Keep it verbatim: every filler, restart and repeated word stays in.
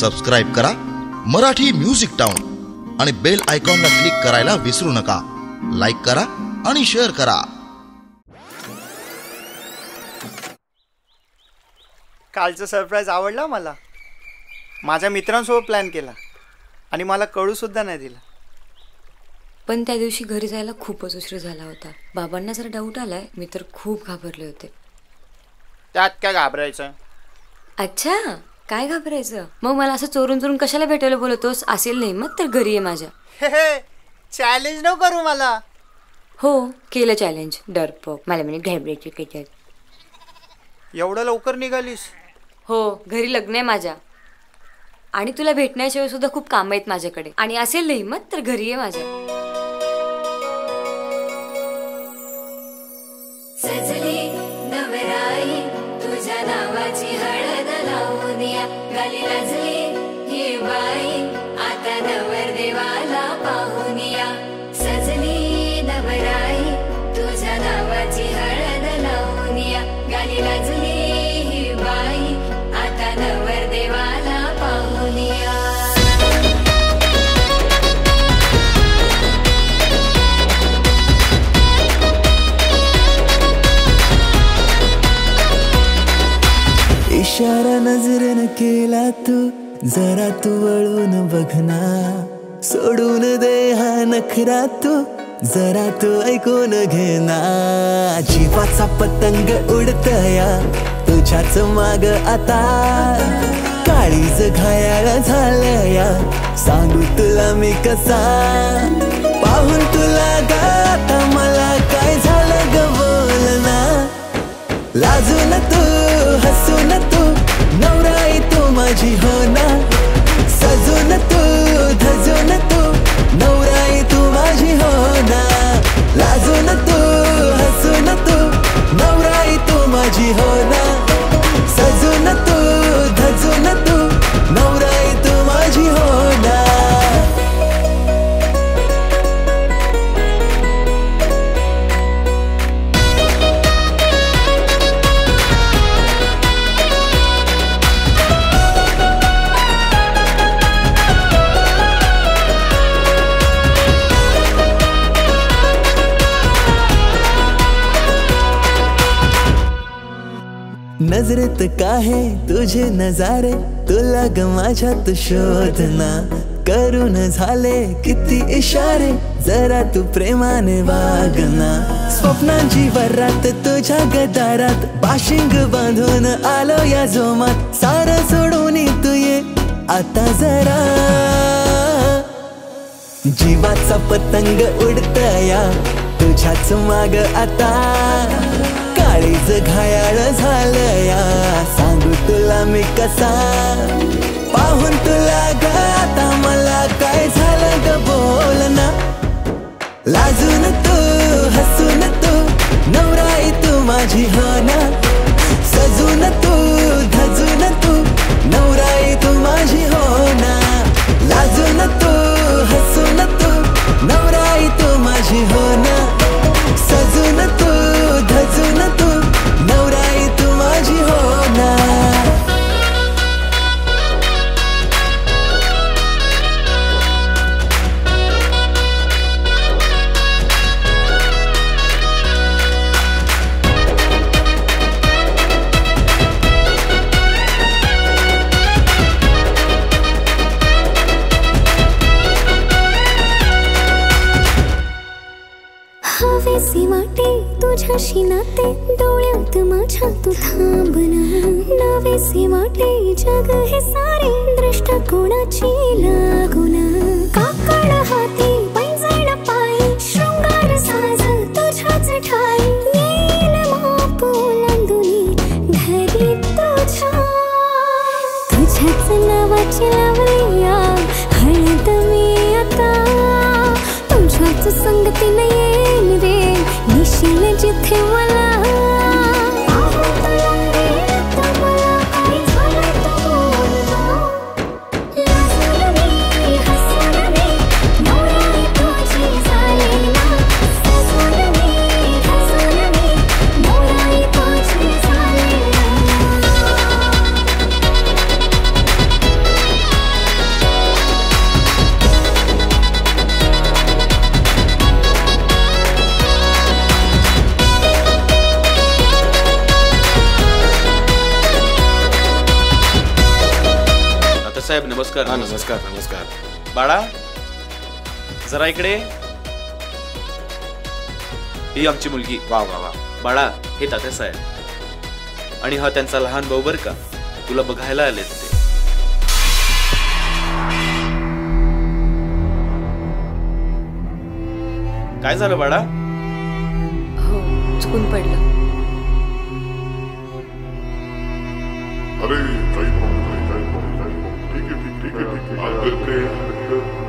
Subscribe करा Marathi music town आणि bell आयकॉनला क्लिक करायला विसरू नका। लाइक करा आणि शेअर करा। कालचं सरप्राइज आवडला मला। माझ्या मित्रांसोबत प्लॅन केला आणि मला कळू सुद्धा नाही दिला। पण त्या दिवशी घरी जायला खूपच उशीर झाला होता। बाबांना जर डाऊट आलाय मी तर खूप घाबरले होते। त्यात काय घाबरायचं? अच्छा, काय घाबरायचं? मग मला असं चोरून चोरून कशाला भेटायला बोलतोस? असेल नाही मग तर घरी ये माझ्या। चॅलेंज नको करू मला। हो केलं चॅलेंज। डरपोक मला म्हणे घाबरायची काय? एवढं लवकर निघालीस? हो घरी लग्न आहे माझ्या आणि तुला भेटण्याशिवाय सुद्धा खूप काम आहेत माझ्याकडे। आणि असेल नाही मग तर घरी ये माझ्या। सजली नवराई तुझ्या नावाची हळद लावून या गाली लाजली ही बाई आता नवरदेवाला पाहून या। सजली नवराई तुझ्या नावाची हळद लावून या गाली लाजली ही बाई आता नवरदेवाला पाहून या। इशारा नजरेन केला तू जरा तू वळून बघना। सोडून दे हा नखरा तू जरा तू ऐकून घेना। जीवाचा पतंग उडतया तुझ्याच माग आता। काळीज घायाळ झालया सांगू तुला मी कसा। पाहून तुला गाता मला काय झालं ग बोलना। लाजून तू हसून तू नवराई तू माझी हो ना। सजून तू धजून तू नवराई तू माझी हो ना। लाजून तू हसून तू नवराई तू माझी हो ना। सजून तू धजून तू नवराई तू माझी हो ना। नजरेत काहे तुझे नजारे तुला गमाझ्यात शोधना। करून झाले किती इशारे जरा तू प्रेमाने वागना। स्वप्नांची वर्रात तुझ्या गदारात बाशिंग बांधून आलो या जोमात। सारं सोडून तू ये आता जरा। जीवाचा पतंग उडतया तुझ्याच माग आता। काळीज घायाळ झालया सांगू तुला मी कसा। पाहून तुला गाता मला काय झालं ग बोलना। लाजून तू हसून तू नवराई तू माझी हो ना। सजून तू धजून तू नवराई तू माझी हो ना। लाजून तू हसून तू नवराई तू माझी हो ना। सजून तू धजून तू नवराई तू माझी हो ना। तुझ्याशी नाते डोळ्यात माझ्या तू थांबना। नवेसे वाटे जग हे सारे दृष्टा कोणाची लागून। काकड हाती पैंजण पायी शृंगार साज तुझ्याच ठायी। येईल मापू लांडुनी धरी तुझ्या। तुझ्याच नावाची लावली या हळद मी आता। तुझ्याच संगतीने येईल रे निशील जिथे मला। साहेब नमस्कार. हा नमस्कार नमस्कार. बाळा जरा इकडे. ही आमची मुलगी. वा वा वा. बाळा हे तात्या साहेब आणि हा त्यांचा लहान भाऊ बर का. तुला बघायला आले ते. काय झालं बाळा? हो चुकून पडलं. अरे काही प्रॉब्लेम नाही. काही प्रॉब्लेम नाही. ठीक आहे ठीक आहे ठीक आहे.